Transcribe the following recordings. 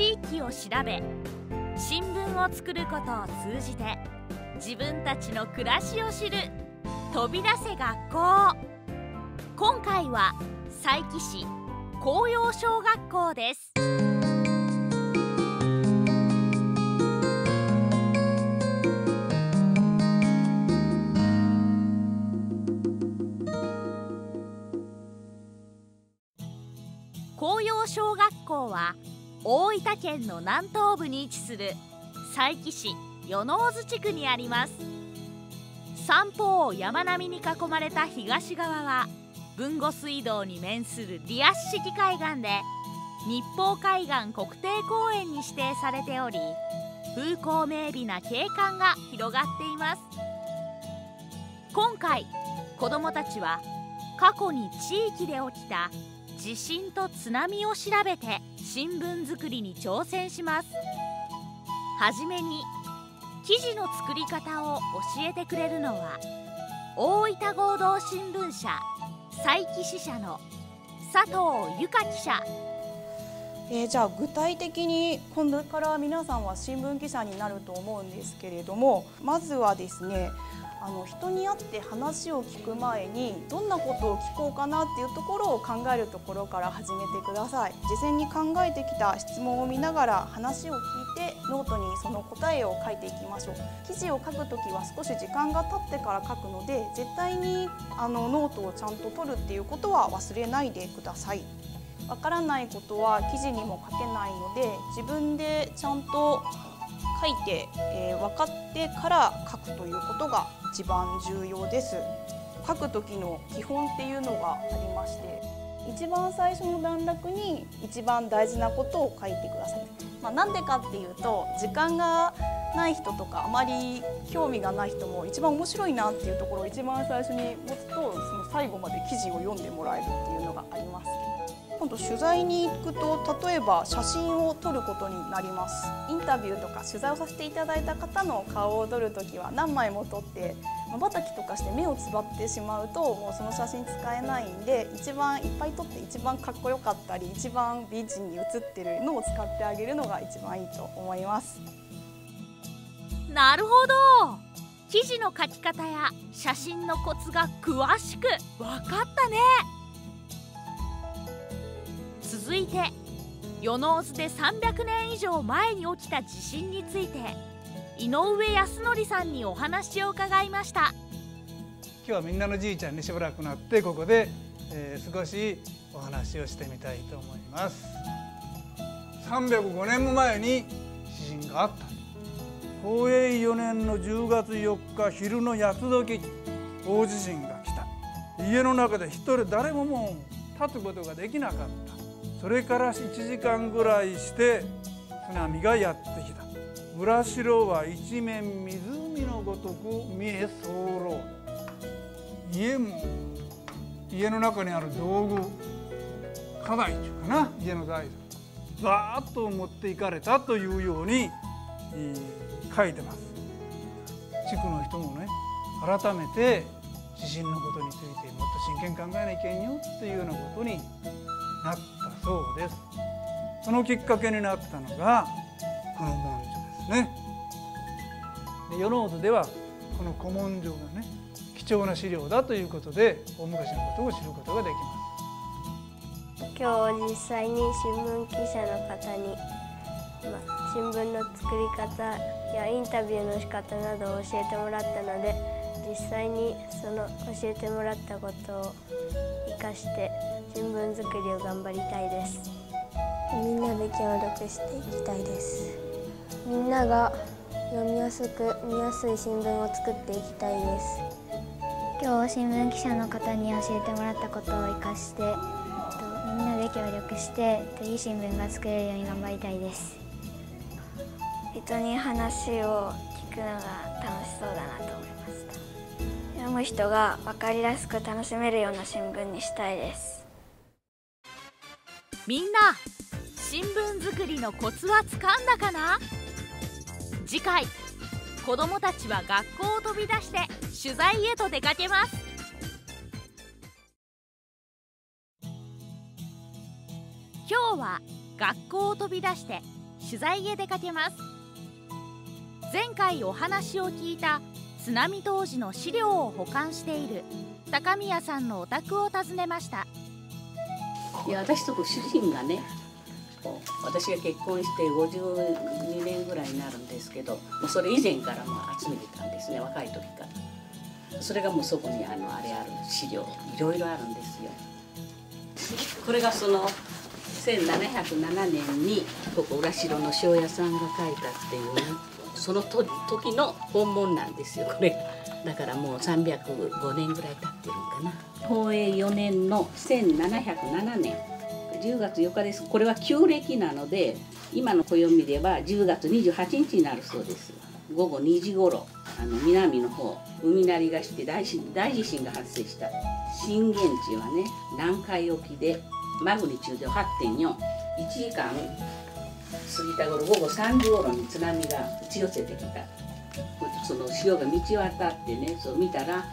地域を調べ、新聞を作ることを通じて自分たちの暮らしを知る飛び出せ学校。今回は佐伯市紅葉小学校です。紅葉小学校は大分県の南東部に位置する佐伯市米大津地区にあります。三方を山並みに囲まれた東側は豊後水道に面するリアス式海岸で日宝海岸国定公園に指定されており、風光明媚な景観が広がっています。今回子どもたちは過去に地域で起きた地震と津波を調べて新聞作りに挑戦します。はじめに記事の作り方を教えてくれるのは大分合同新聞社佐伯支社の佐藤由香記者。じゃあ具体的に今度から皆さんは新聞記者になると思うんですけれども、まずはですね、人に会って話を聞く前にどんなことを聞こうかなっていうところを考えるところから始めてください。事前に考えてきた質問を見ながら話を聞いてノートにその答えを書いていきましょう。記事を書くときは少し時間が経ってから書くので、絶対にノートをちゃんと取るっていうことは忘れないでください。わからないことは記事にも書けないので、自分でちゃんと書いて、分かってから書くということが一番重要です。書く時の基本っていうのがありまして、一番最初の段落に一番大事なことを書いてください。なんでかっていうと、時間がない人とかあまり興味がない人も一番面白いなっていうところを一番最初に持つと、その最後まで記事を読んでもらえるっていうのがあります。今度取材に行くと、例えば写真を撮ることになります。インタビューとか取材をさせていただいた方の顔を撮るときは何枚も撮って瞬きとかして目をつばってしまうと、もうその写真使えないんで、一番いっぱい撮って一番かっこよかったり一番美人に写ってるのを使ってあげるのが一番いいと思います。なるほど、記事の書き方や写真のコツが詳しく分かったね。続いて米大津で300年以上前に起きた地震について井上康則さんにお話を伺いました。今日はみんなのじいちゃんにしばらくなってここで、少しお話をしてみたいと思います。305年も前に地震があった。宝永4年の10月4日昼の八つ時、大地震が来た。家の中で一人誰ももう立つことができなかった。それから1時間ぐらいして津波がやってきた。村城は一面湖のごとく見え候。家の中にある道具、家財っていうかな、家の財産ざーっと持っていかれたというように書いてます。地区の人もね、改めて地震のことについてもっと真剣に考えなきゃいけんよっていうようなことになったそうです。そのきっかけになったのがこの古文書ですね。で、米大津ではこの古文書がね、貴重な資料だということで大昔のことを知ることができます。今日実際に新聞記者の方に、新聞の作り方やインタビューの仕方などを教えてもらったので、実際にその教えてもらったことを生かして新聞作りを頑張りたいです。みんなで協力していきたいです。みんなが読みやすく見やすい新聞を作っていきたいです。今日新聞記者の方に教えてもらったことを生かして、みんなで協力していい新聞が作れるように頑張りたいです。人に話を聞くのが楽しそうだなと思いました。読む人が分かりやすく楽しめるような新聞にしたいです。みんな、新聞作りのコツはつかんだかな？次回、子どもたちは学校を飛び出して取材へと出かけます。今日は学校を飛び出して取材へ出かけます。前回お話を聞いた津波当時の資料を保管している高宮さんのお宅を訪ねました。いや、私とこ主人がね、私が結婚して52年ぐらいになるんですけど、それ以前から集めてたんですね、若い時から。それがもうそこにあれある資料いろいろあるんですよ。これがその1707年にここ裏城の塩屋さんが書いたっていうね、その時の本物なんですよ、これ。だからもう305年ぐらい経ってるかな。宝永4年の1707年10月4日です。これは旧暦なので、今の暦では10月28日になるそうです。午後2時ごろ、南の方海鳴りがして大地震が発生した。震源地はね、南海沖でマグニチュード 8.4、 1時間過ぎた頃、午後3時頃に津波が打ち寄せてきた。その潮が満ち渡ってね、そう見たら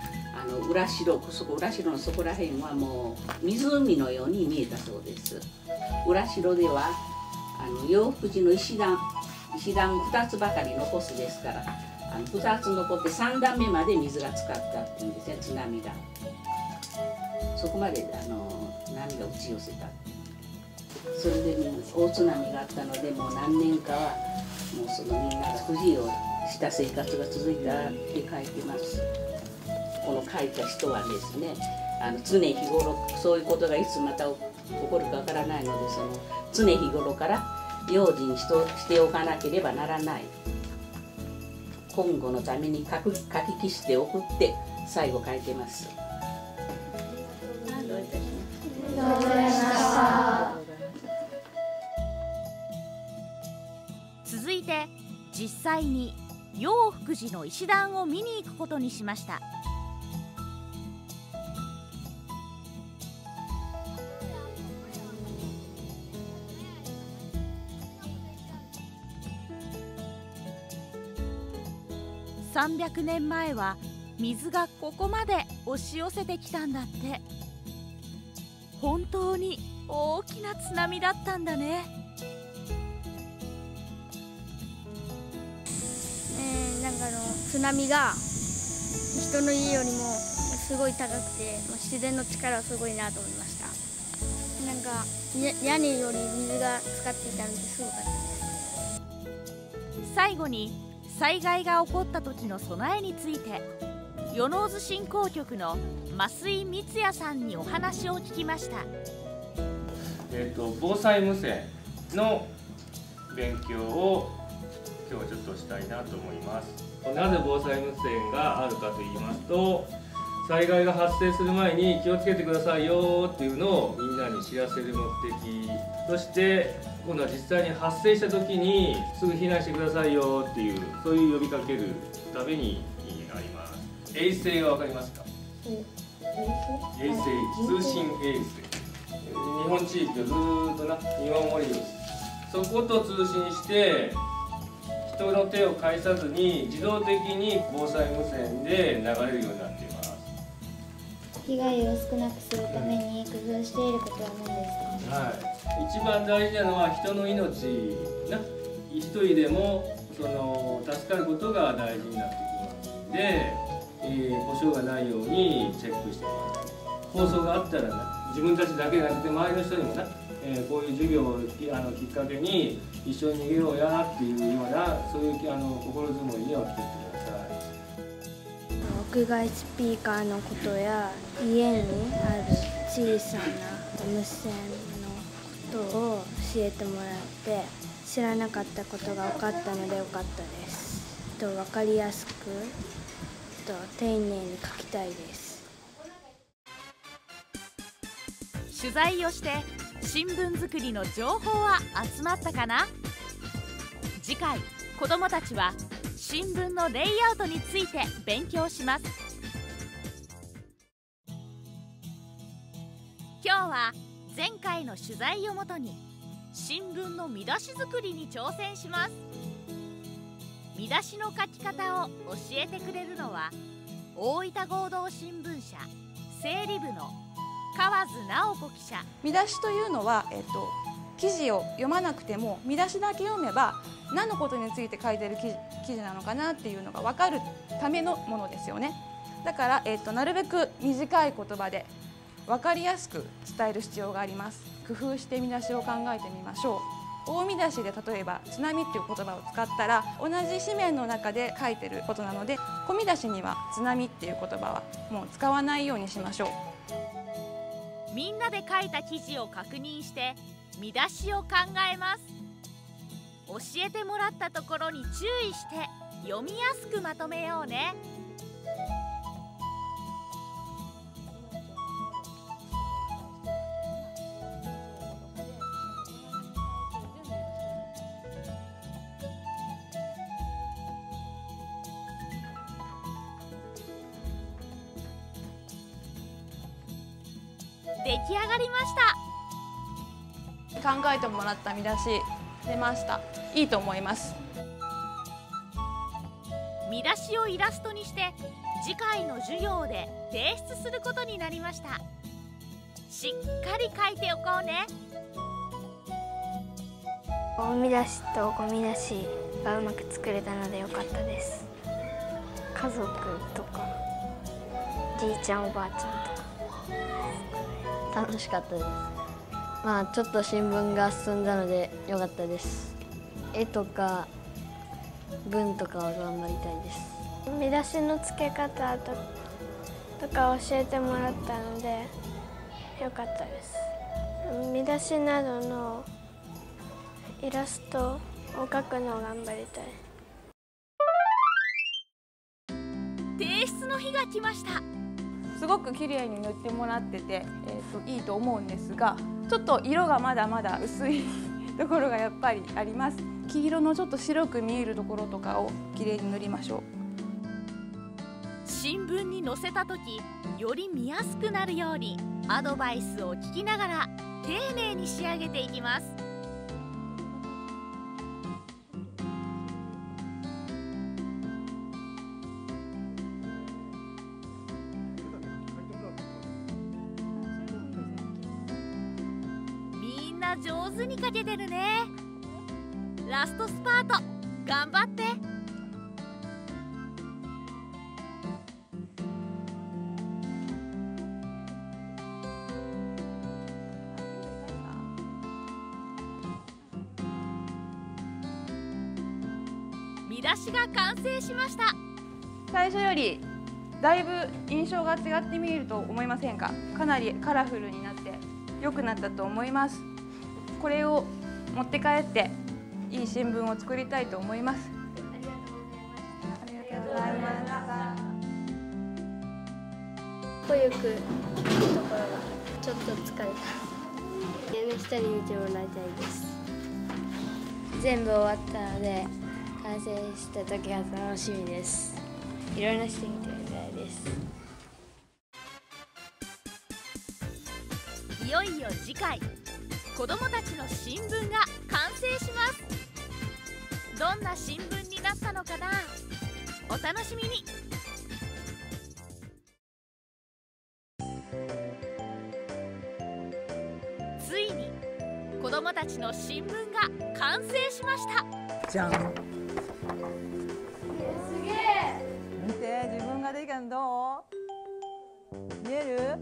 裏城、裏城のそこら辺はもう湖のように見えたそうです。裏城では永福寺の石段2つばかり残すですから、2つ残って3段目まで水が浸かったっていうんですね、津波が。そこまで波が打ち寄せた。それで、ね、大津波があったので、もう何年かはもうそのみんな不自由した生活が続いたって書いてます。この書いた人はですね、常日頃そういうことがいつまた起こるかわからないので、その常日頃から用心しておかなければならない、今後のために書き記しておくって最後書いてます。続いて実際に永福寺の石段を見に行くことにしました。300年前は水がここまで押し寄せてきたんだって。本当に大きな津波だったんだね。津波が人の家よりもすごい高くて、自然の力はすごいなと思いました。なんか屋根より水が浸かっていたのですごかったです。最後に災害が起こった時の備えについて、米津振興局の増井光也さんにお話を聞きました。防災無線の勉強を今日はちょっとしたいなと思います。なぜ防災無線があるかと言いますと、災害が発生する前に気をつけてくださいよっていうのをみんなに知らせる目的として、今度は実際に発生した時にすぐ避難してくださいよっていう、そういう呼びかけるためにあります。衛星は分かりますか？衛星、通信衛星。日本地域をずっと見守ります。そこと通信して人の手を介さずに自動的に防災無線で流れるようになっています。被害を少なくするために工夫していることは何ですか？はい、一番大事なのは人の命な。一人でも助かることが大事になってきます。で、故障がないようにチェックしてもらう。放送があったらな、自分たちだけじゃなくて周りの人にもな。こういう授業をきっかけに一緒に逃げようやっていうような、そういう心づもりには聞いてください。屋外スピーカーのことや家にある小さな無線のことを教えてもらって、知らなかったことが分かったのでよかったです。分かりやすく丁寧に書きたいです。取材をして新聞作りの情報は集まったかな？次回、子どもたちは新聞のレイアウトについて勉強します。今日は前回の取材をもとに新聞の見出し作りに挑戦します。見出しの書き方を教えてくれるのは大分合同新聞社整理部の川津直子記者。見出しというのは、記事を読まなくても見出しだけ読めば何のことについて書いてる記事なのかなっていうのが分かるためのものですよね。だから、なるべく短い言葉で分かりやすく伝える必要があります。工夫して見出しを考えてみましょう。大見出しで例えば「津波」っていう言葉を使ったら同じ紙面の中で書いてることなので、小見出しには「津波」っていう言葉はもう使わないようにしましょう。みんなで書いた記事を確認して見出しを考えます。教えてもらったところに注意して読みやすくまとめようね。出来上がりました。考えてもらった見出し出ました。いいと思います。見出しをイラストにして次回の授業で提出することになりました。しっかり書いておこうね。大見出しと小見出しがうまく作れたので良かったです。家族とかじいちゃんおばあちゃんとか楽しかったです。まあちょっと新聞が進んだので良かったです。絵とか文とかは頑張りたいです。見出しの付け方とか教えてもらったので良かったです。見出しなどのイラストを描くのを頑張りたい。提出の日が来ました。すごく綺麗に塗ってもらってて、いいと思うんですが、ちょっと色がまだまだ薄いところがやっぱりあります。黄色のちょっと白く見えるところとかを綺麗に塗りましょう。新聞に載せた時より見やすくなるようにアドバイスを聞きながら丁寧に仕上げていきます。上手に書けてるね。ラストスパート頑張って。見出しが完成しました。最初よりだいぶ印象が違って見えると思いませんか？かなりカラフルになって良くなったと思います。これを持って帰っていい新聞を作りたいと思います。ありがとうございます。こういうところがちょっと疲れた。家の人に見てもらいたいです。全部終わったので完成した時が楽しみです。いろんな人に見てもらいたいです。いよいよ次回。子どもたちの新聞が完成します。どんな新聞になったのかな、お楽しみに。ついに子どもたちの新聞が完成しました。じゃん、すげえ。見て、自分ができたのどう見える？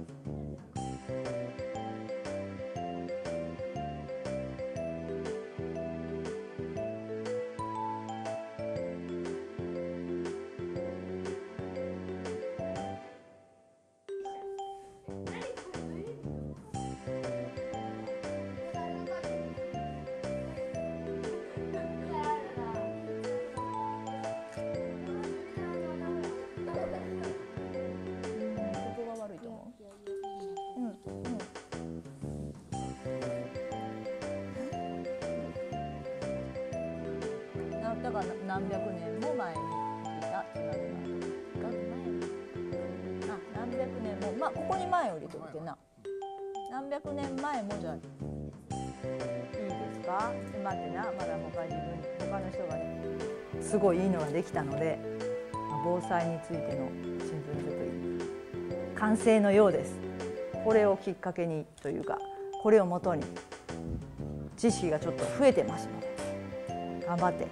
だから何百年も前にいた津波が何百年も、まあ、ここに前よりとってな、何百年前もじゃいいですか？今ってな、まだ他の人がね、すごいいいのができたので、防災についての新聞作り完成のようです。これをきっかけにというか、これをもとに知識がちょっと増えてますので、頑張って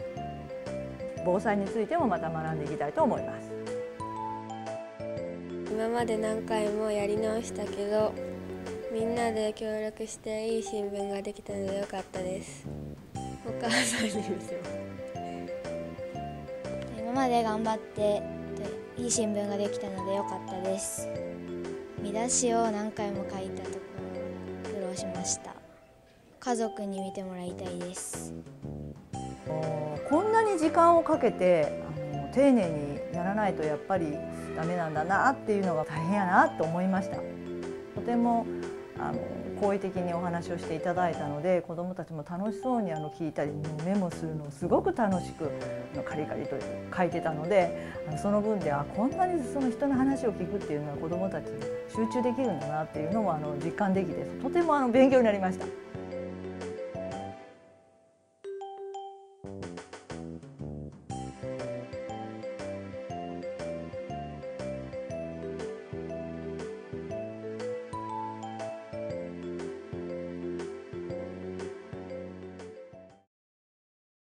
防災についてもまた学んでいきたいと思います。今まで何回もやり直したけど、みんなで協力していい新聞ができたので良かったです。お母さんに見せます。今まで頑張っていい新聞ができたので良かったです。見出しを何回も書いたところ苦労しました。家族に見てもらいたいです。こんなに時間をかけて丁寧にやらないとやっぱりダメなんだなっていうのが大変やなと思いました。とても好意的にお話をしていただいたので、子どもたちも楽しそうに聞いたりメモするのをすごく楽しくカリカリと書いてたので、その分でこんなにその人の話を聞くっていうのは子どもたちに集中できるんだなっていうのを実感できて、とても勉強になりました。